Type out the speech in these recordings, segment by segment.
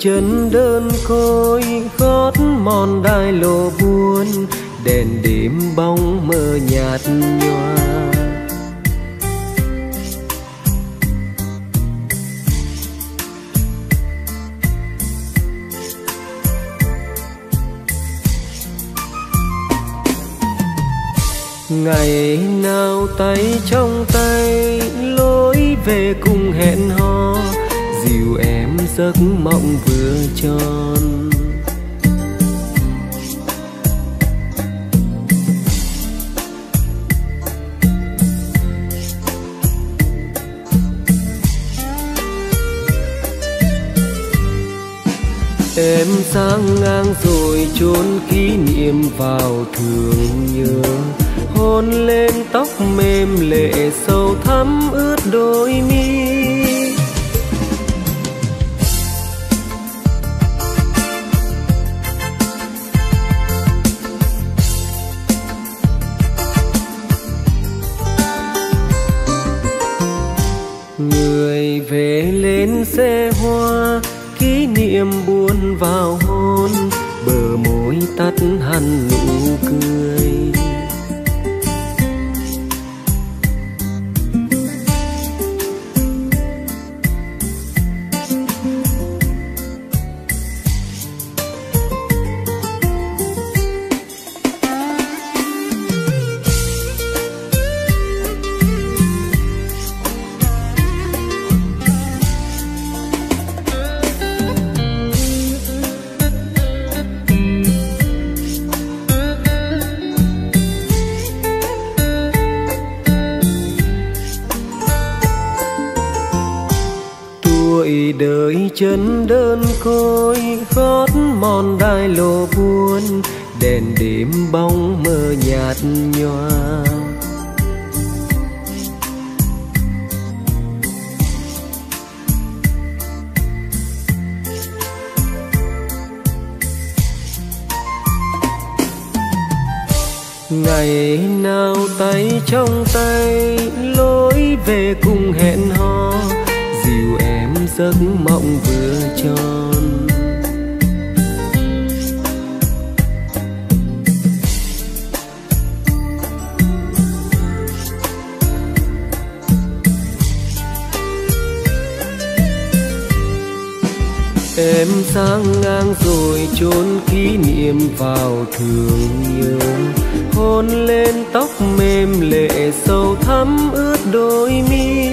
chân đơn côi gót mòn đai lộ buồn, đèn đêm bóng mơ nhạt nhòa. Ngày nào tay trong tay lối về cùng hẹn hò, dìu em giấc mộng vừa tròn. Em sang ngang rồi chốn kỷ niệm vào thương nhớ, hôn lên tóc mềm lệ sầu thắm ướt đôi mi. Người về lên xe hoa, kỷ niệm buồn vào hôn, bờ môi tắt hẳn nụ cười. Đời chân đơn côi gót mòn đai lộ buồn, đèn đêm bóng mơ nhạt nhòa. Ngày nào tay trong tay lối về cùng hẹn hò, dìu em giấc mộng vừa tròn. Em sang ngang rồi chốn kỷ niệm vào thương nhớ, hôn lên tóc mềm lệ sầu thắm ướt đôi mi.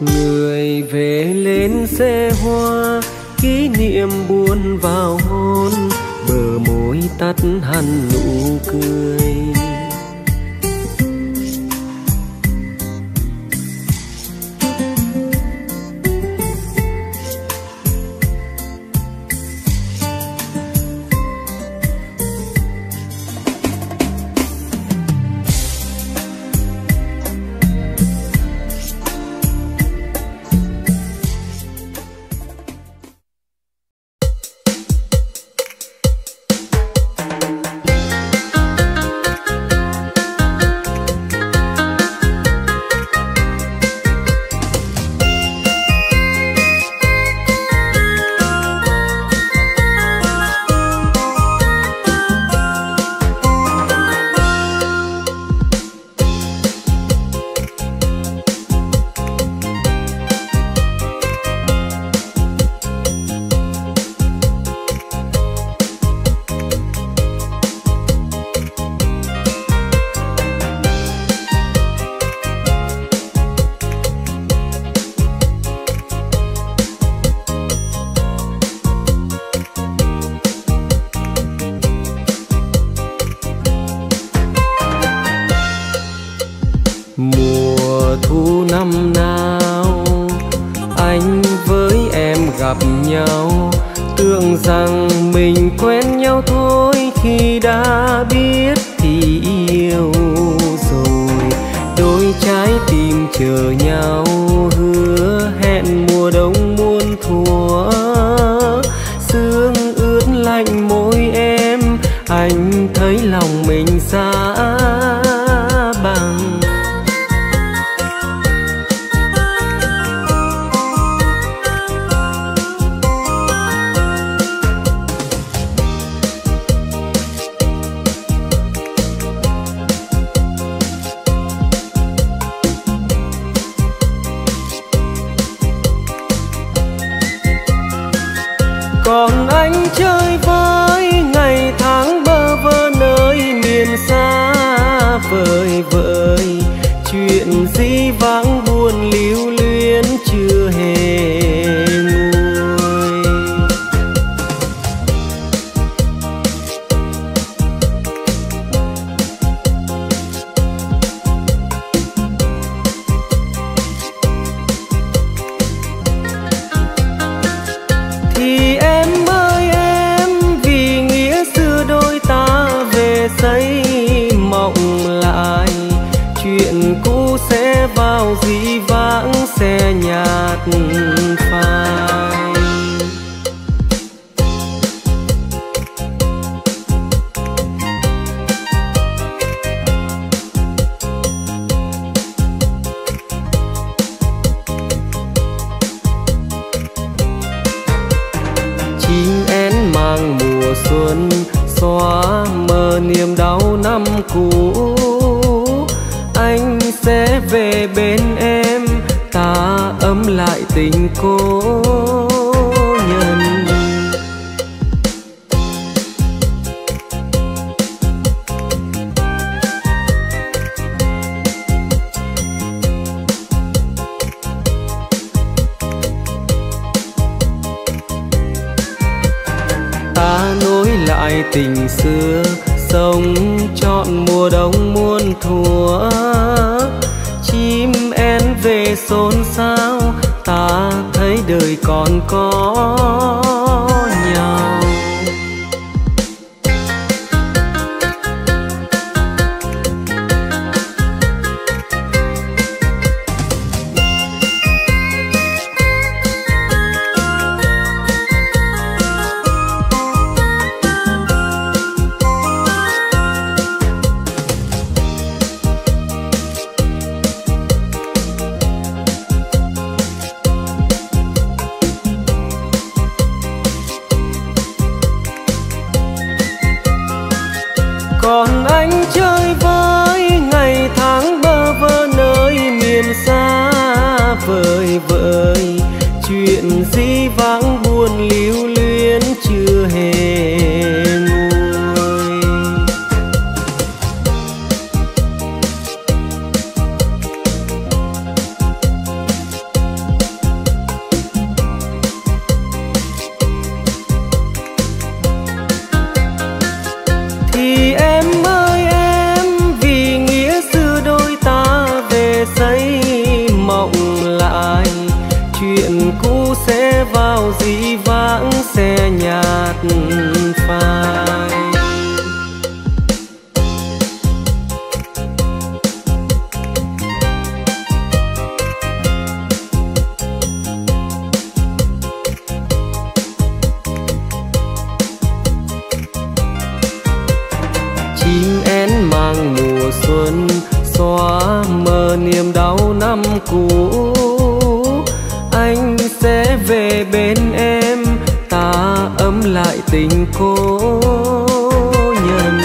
Người về lên xe hoa, kỷ niệm buồn vào hôn, bờ môi tắt hẳn nụ cười. Sương ướt chuyện dĩ vãng buồn lưu luyến chưa hề nguôi. Thì em ơi em, vì nghĩa xưa đôi ta về xây mộng lại, chuyện cũ sẽ vào dĩ vãng sẽ nhạt phai. Chim én mang mùa xuân xóa mờ niềm đau năm cũ, anh sẽ về bên em ta ấm lại tình cô nhân. Ta nối lại tình xưa, sống trọn mùa đông muôn thuở. Chim én về xôn xao, ta thấy đời còn có nhau. Còn anh chơi với ngày tháng bơ vơ nơi miền xa vời vợi, chuyện dĩ vãng buồn lưu luyến chưa hề nguôi. Thì em ơi em, vì nghĩa xưa đôi ta về xây mộng lại, chuyện cũ sẽ vào dĩ vãng sẽ nhạt phai. Chim én mang mùa xuân xóa mờ niềm đau năm cũ, anh sẽ về bên em ta ấm lại tình cô nhân.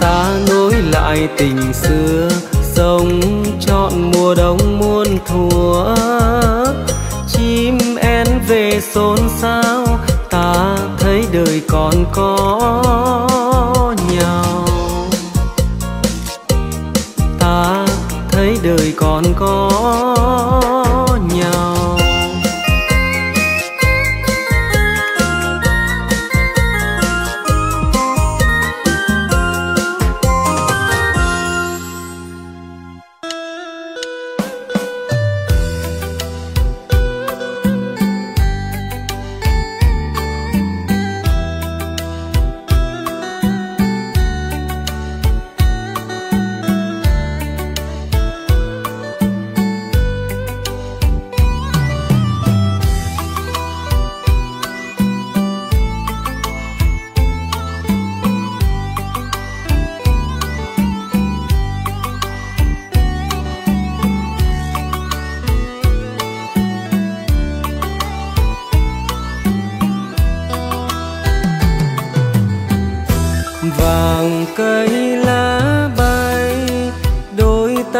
Ta nối lại tình xưa, sống trọn mùa đông muôn thuở. Chim én về xôn xao, ta thấy đời còn có nhau. Ta thấy đời còn có nhau.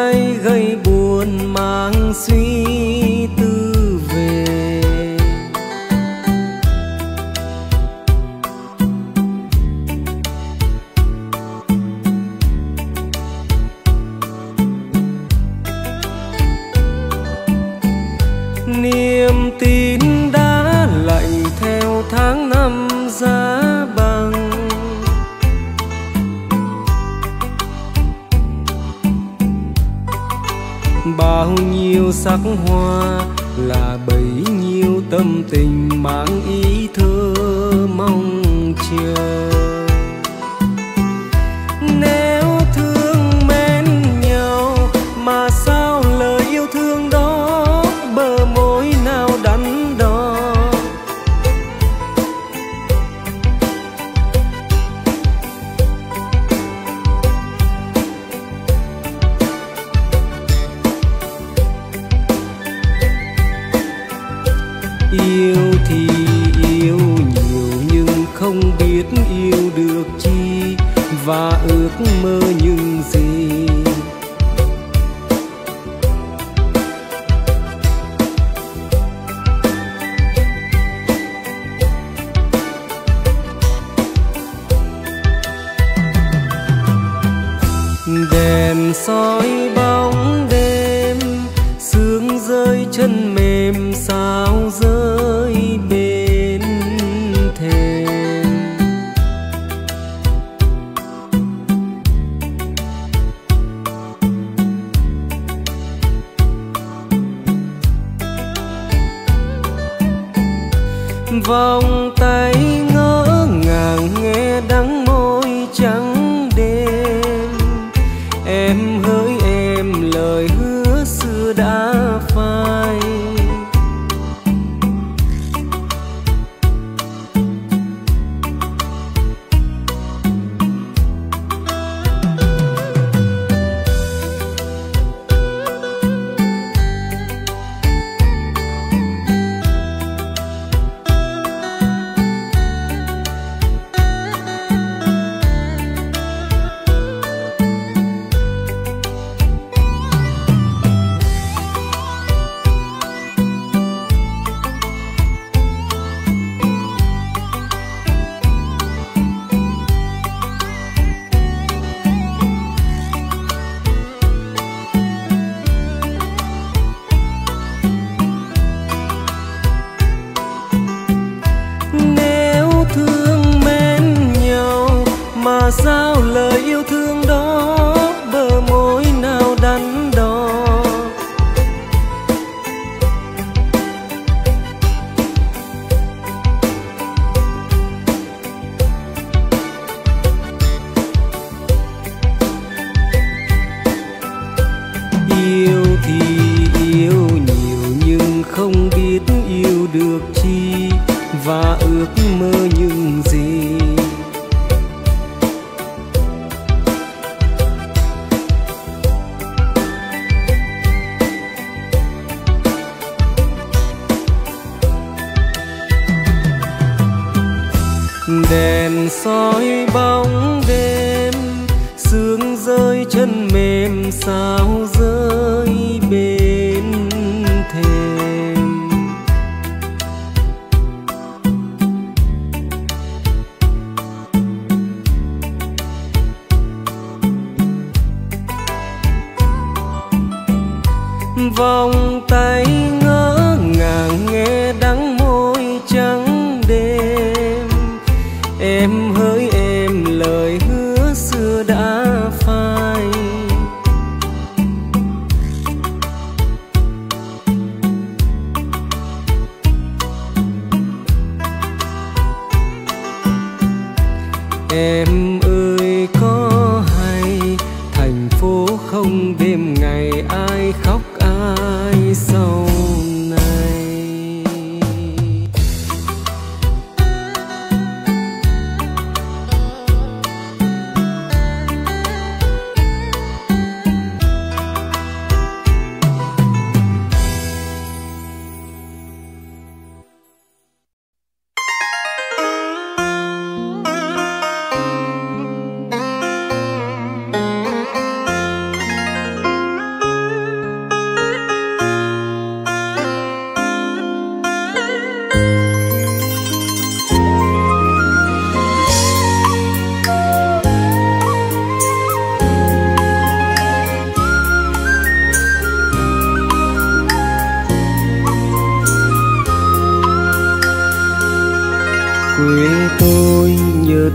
ai gây buồn mang suy tư về. Niềm tin đã lạnh theo tháng năm giá bằng, bao nhiêu sắc hoa là bấy nhiêu tâm tình mang ý thơ mong chờ. Nếu thương mến nhau mà sao lời yêu thương đó bờ môi nào đắn đo. Yêu thì yêu nhiều nhưng không biết yêu được chi, và ước mơ những gì đèn soi bóng đêm, sương rơi chân mềm sao rơi bên thềm. Vòng tay ngỡ ngàng nghe đắng môi trắng đêm. Em hỡi em lời hứa xưa đã phai, sao lời yêu thương đó bờ môi nào đắn đo. Yêu thì yêu nhiều nhưng không biết yêu được chi, và ước mơ những gì đèn soi bóng đêm, sương rơi chân mềm sao rơi bên thềm. Vòng tay ngỡ ngàng nghe đắng môi trắng đêm. Em hỡi em lời hứa xưa đã phai, em ơi có hay thành phố không đêm ngày ai khóc ai sầu.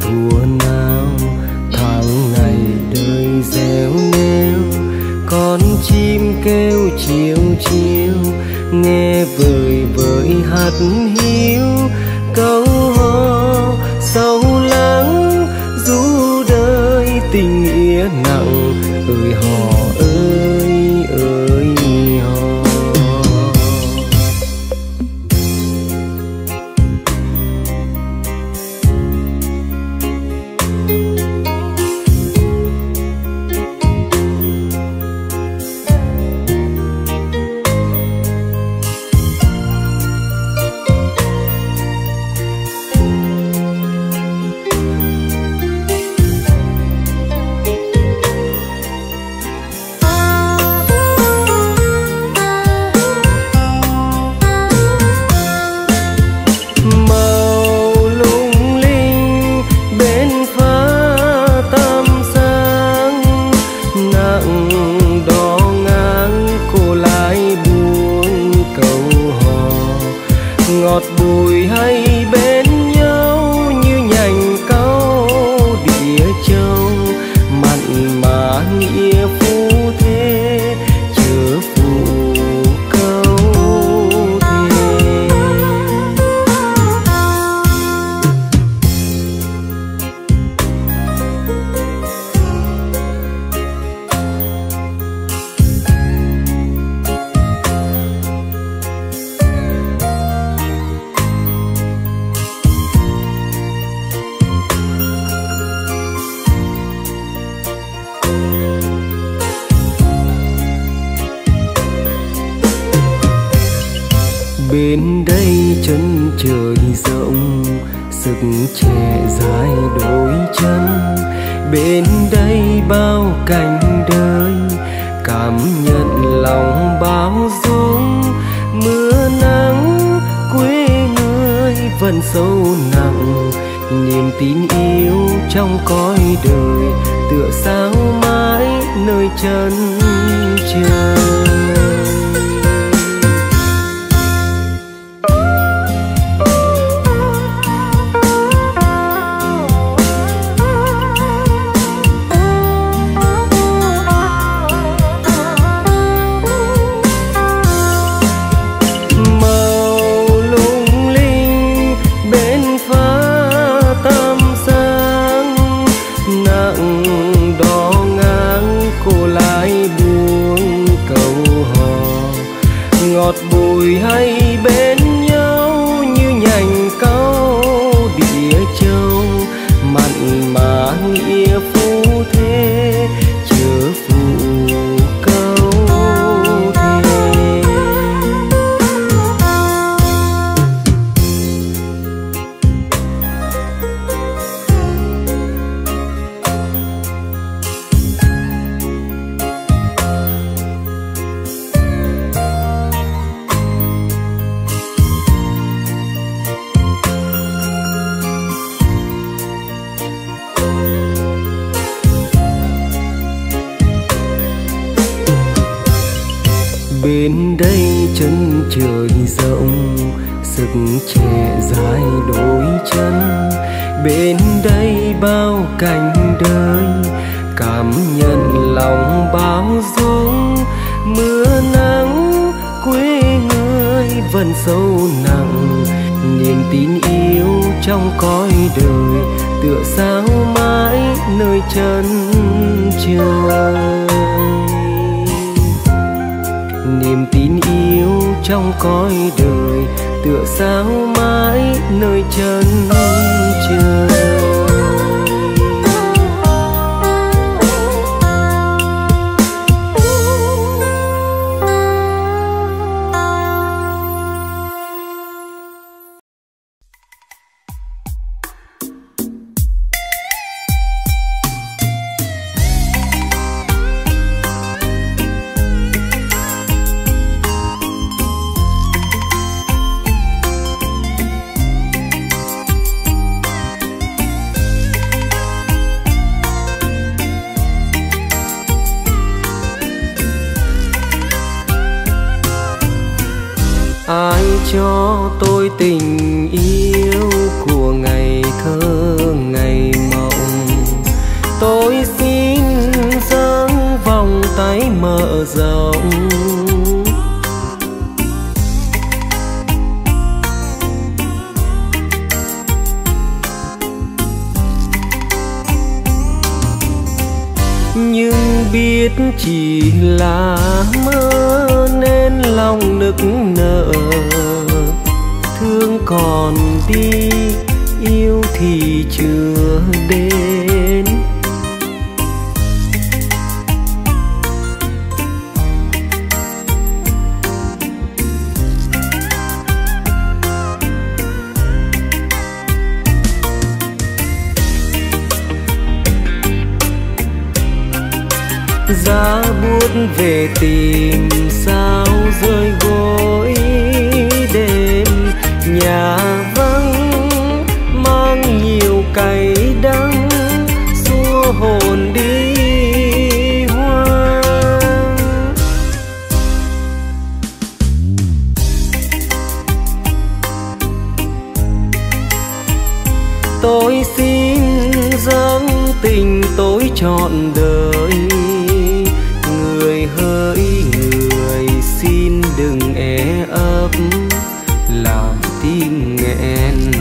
thua nào, tháng ngày đời gieo nêu, con chim kêu chiều chiều nghe vời vợi hạt hiu câu hò sâu lắng du đời tình nghĩa nặng ơi hò ơi ơi hò. Bên đây chân trời rộng, sức trẻ dài đôi chân. Bên đây bao cảnh đời, cảm nhận lòng bao dung. Mưa nắng quê người vẫn sâu nặng, niềm tin yêu trong cõi đời tựa sao mãi nơi chân trời. Bên đây chân trời rộng, sức trẻ dài đôi chân. Bên đây bao cảnh đời, cảm nhận lòng bao dung. Mưa nắng quê người vẫn sâu nặng, niềm tin yêu trong cõi đời tựa sao mãi nơi chân trời. Niềm tin yêu trong cõi đời tựa sao mãi nơi chân trời. Cho tôi tình yêu của ngày thơ ngày tay mở rộng. Nhưng biết chỉ là mơ nên lòng nức nở, thương còn đi yêu thì chưa đến. Giá buốt về tìm sao rơi gối đêm, nhà vắng mang nhiều cay đắng xua hồn đi hoa. Tôi xin dâng tình tôi trọn đời, hỡi người xin đừng é ấp làm tim nghẹn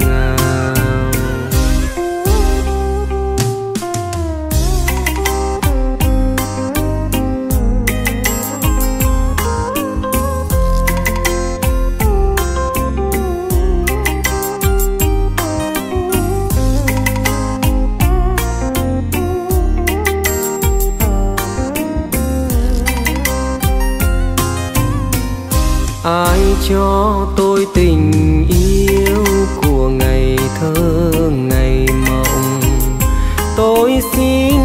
ngào. Ai cho tôi tình yêu của ngày thơ ngày mộng, tôi xin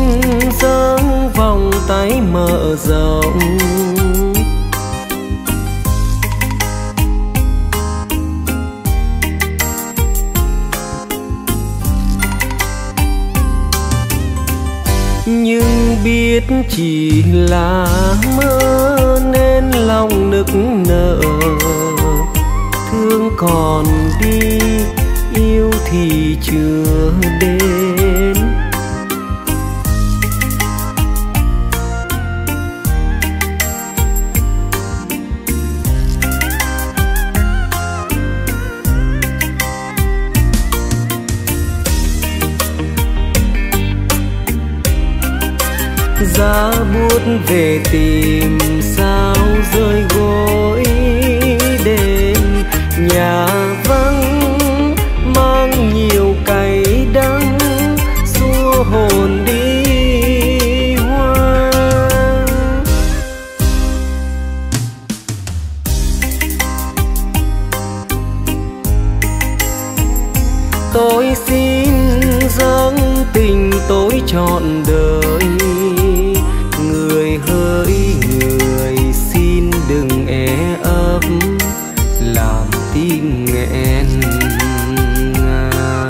dâng vòng tay mở rộng. Nhưng biết chỉ là mơ nên lòng nức nở, thương còn đi yêu thì chưa đến. Giá buốt về tìm sao rơi gối đêm, nhà vắng mang nhiều cay đắng xua hồn đi hoa. Tôi xin dâng tình tôi trọn đời, hỡi người xin đừng é ấp làm tim nghẹn ngào.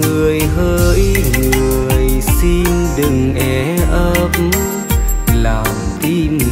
Người hỡi người xin đừng é ấp làm tim